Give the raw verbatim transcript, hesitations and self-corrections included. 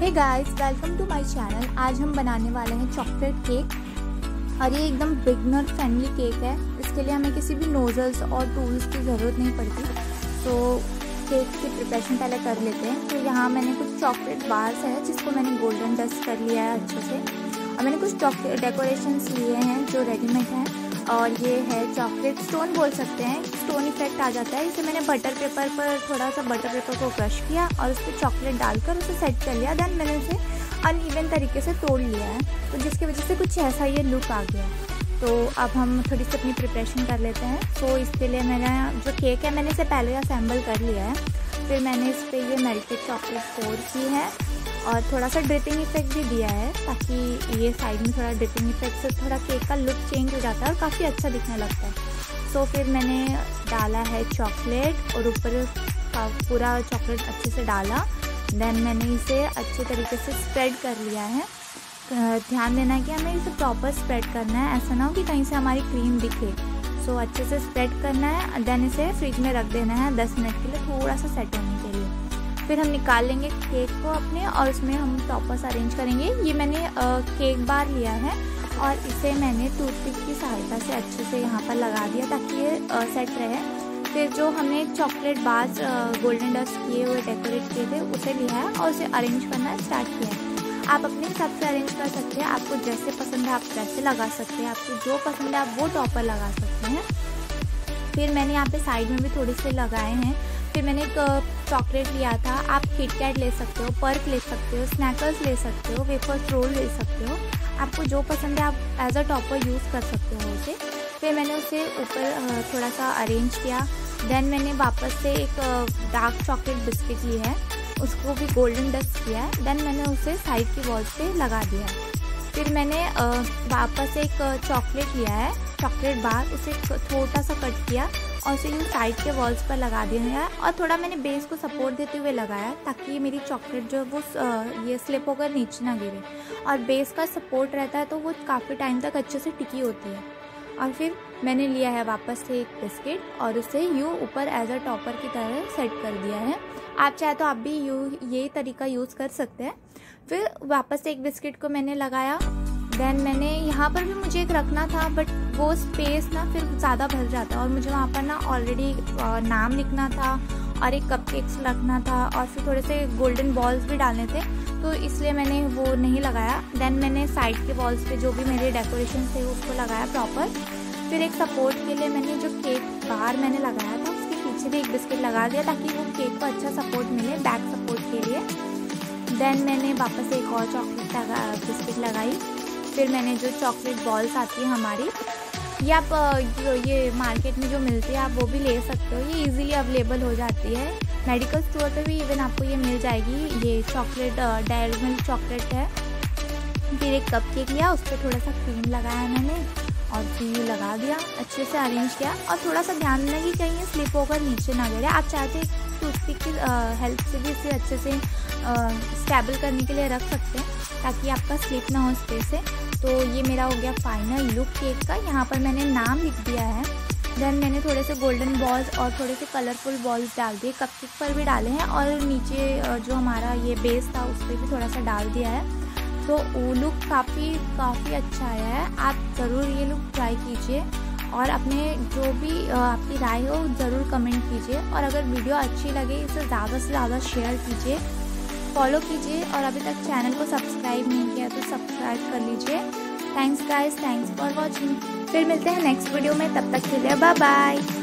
Hey guys, welcome to my channel. आज हम बनाने वाले हैं चॉकलेट केक और ये एकदम बिगनर फ्रेंडली केक है। इसके लिए हमें किसी भी नोजल्स और टूल्स की ज़रूरत नहीं पड़ती। तो केक की प्रिपरेशन पहले कर लेते हैं। तो यहाँ मैंने कुछ चॉकलेट बार्स है जिसको मैंने गोल्डन डस्ट कर लिया है अच्छे से, और मैंने कुछ चॉकलेट डेकोरेशंस लिए हैं जो रेडीमेड हैं। और ये है चॉकलेट स्टोन, बोल सकते हैं, स्टोन इफेक्ट आ जाता है। इसे मैंने बटर पेपर पर थोड़ा सा बटर पेपर को क्रश किया और उस पर चॉकलेट डालकर उसे सेट कर लिया। देन मैंने उसे अनइवन तरीके से तोड़ लिया है, तो जिसकी वजह से कुछ ऐसा ये लुक आ गया। तो अब हम थोड़ी सी अपनी प्रिपरेशन कर लेते हैं। तो इसके लिए मैंने जो केक है मैंने इसे पहले असेंबल कर लिया है, फिर मैंने इस पर ये मेल्टेड चॉकलेट कोर की है और थोड़ा सा ड्रिपिंग इफेक्ट भी दिया है, ताकि ये साइड में थोड़ा ड्रिपिंग इफेक्ट से थोड़ा केक का लुक चेंज हो जाता है और काफ़ी अच्छा दिखने लगता है। सो so, फिर मैंने डाला है चॉकलेट और ऊपर का पूरा चॉकलेट अच्छे से डाला। देन मैंने इसे अच्छे तरीके से स्प्रेड कर लिया है। ध्यान देना है कि हमें इसे प्रॉपर स्प्रेड करना है, ऐसा ना हो कि कहीं से हमारी क्रीम दिखे। सो so, अच्छे से स्प्रेड करना है। देन इसे फ्रिज में रख देना है दस मिनट के लिए, थोड़ा सा सेट होने के लिए। फिर हम निकाल लेंगे केक को अपने और उसमें हम टॉपर्स अरेंज करेंगे। ये मैंने आ, केक बार लिया है और इसे मैंने टूथपिक की सहायता से अच्छे से यहाँ पर लगा दिया ताकि ये आ, सेट रहे। फिर जो हमने चॉकलेट बार्स गोल्डन डस्ट किए हुए डेकोरेट किए थे उसे लिया है और उसे अरेंज करना स्टार्ट किया है। आप अपने हिसाब से अरेंज कर सकते हैं, आपको जैसे पसंद है आप वैसे लगा सकते हैं, आपको जो पसंद है आप वो टॉपर लगा सकते हैं। फिर मैंने यहाँ पे साइड में भी थोड़े से लगाए हैं। फिर मैंने एक चॉकलेट लिया था, आप किटकैट ले सकते हो, पर्क ले सकते हो, स्नैकर्स ले सकते हो, वेफर्स रोल ले सकते हो, आपको जो पसंद है आप एज अ टॉपर यूज़ कर सकते हो उसे। फिर मैंने उसे ऊपर थोड़ा सा अरेंज किया। देन मैंने वापस से एक डार्क चॉकलेट बिस्किट ली है, उसको भी गोल्डन डस्ट किया है। देन मैंने उसे साइड की वॉल पे लगा दिया। फिर मैंने वापस एक चॉकलेट लिया है, चॉकलेट बार, उसे छोटा सा कट किया और उसे इन साइड के वॉल्स पर लगा दिया है और थोड़ा मैंने बेस को सपोर्ट देते हुए लगाया ताकि मेरी चॉकलेट जो वो ये स्लिप होकर नीचे ना गिरे। और बेस का सपोर्ट रहता है तो वो काफ़ी टाइम तक अच्छे से टिकी होती है। और फिर मैंने लिया है वापस से एक बिस्किट और उसे यूँ ऊपर एज अ टॉपर की तरह सेट कर दिया है। आप चाहे तो आप भी यू यही तरीका यूज़ कर सकते हैं। फिर वापस से एक बिस्किट को मैंने लगाया। देन मैंने यहाँ पर भी मुझे एक रखना था, बट वो स्पेस ना फिर ज़्यादा भर जाता है और मुझे वहाँ पर ना ऑलरेडी नाम लिखना था और एक कपकेक्स रखना था और फिर थोड़े से गोल्डन बॉल्स भी डालने थे, तो इसलिए मैंने वो नहीं लगाया। देन मैंने साइड के बॉल्स पे जो भी मेरे डेकोरेशन थे उसको लगाया प्रॉपर। फिर एक सपोर्ट के लिए मैंने जो केक बाहर मैंने लगाया था उसके पीछे भी एक बिस्किट लगा दिया ताकि वो केक को अच्छा सपोर्ट मिले बैक सपोर्ट के लिए। देन मैंने वापस एक और चॉकलेट लगा बिस्किट लगाई। फिर मैंने जो चॉकलेट बॉल्स आती है हमारी, ये आप जो ये मार्केट में जो मिलती है आप वो भी ले सकते हो, ये इजीली अवेलेबल हो जाती है। मेडिकल स्टोर पे भी इवन आपको ये मिल जाएगी। ये चॉकलेट डेयरी मिल्क चॉकलेट है। फिर एक कपकेक लिया, उस पर थोड़ा सा क्रीम लगाया मैंने और फिर लगा दिया, अच्छे से अरेंज किया। और थोड़ा सा ध्यान देना कि कहीं स्लिप होकर नीचे ना गिरे। आप चाहते हैं टूथपिक की हेल्प से भी इसे अच्छे से स्टेबल करने के लिए रख सकते हैं ताकि आपका स्लिप ना हो स्पेस से। तो ये मेरा हो गया फाइनल लुक केक का। यहाँ पर मैंने नाम लिख दिया है। देन मैंने थोड़े से गोल्डन बॉल्स और थोड़े से कलरफुल बॉल्स डाल दिए, कपकेक पर भी डाले हैं और नीचे जो हमारा ये बेस था उस पर भी थोड़ा सा डाल दिया है। तो वो लुक काफ़ी काफ़ी अच्छा आया है। आप ज़रूर ये लुक ट्राई कीजिए और अपने जो भी आपकी राय हो ज़रूर कमेंट कीजिए। और अगर वीडियो अच्छी लगे इसे ज़्यादा से ज़्यादा शेयर कीजिए, फॉलो कीजिए और अभी तक चैनल को सब्सक्राइब नहीं किया तो सब्सक्राइब कर लीजिए। Thanks guys, thanks for watching. फिर मिलते हैं नेक्स्ट वीडियो में, तब तक के लिए बाय बाय।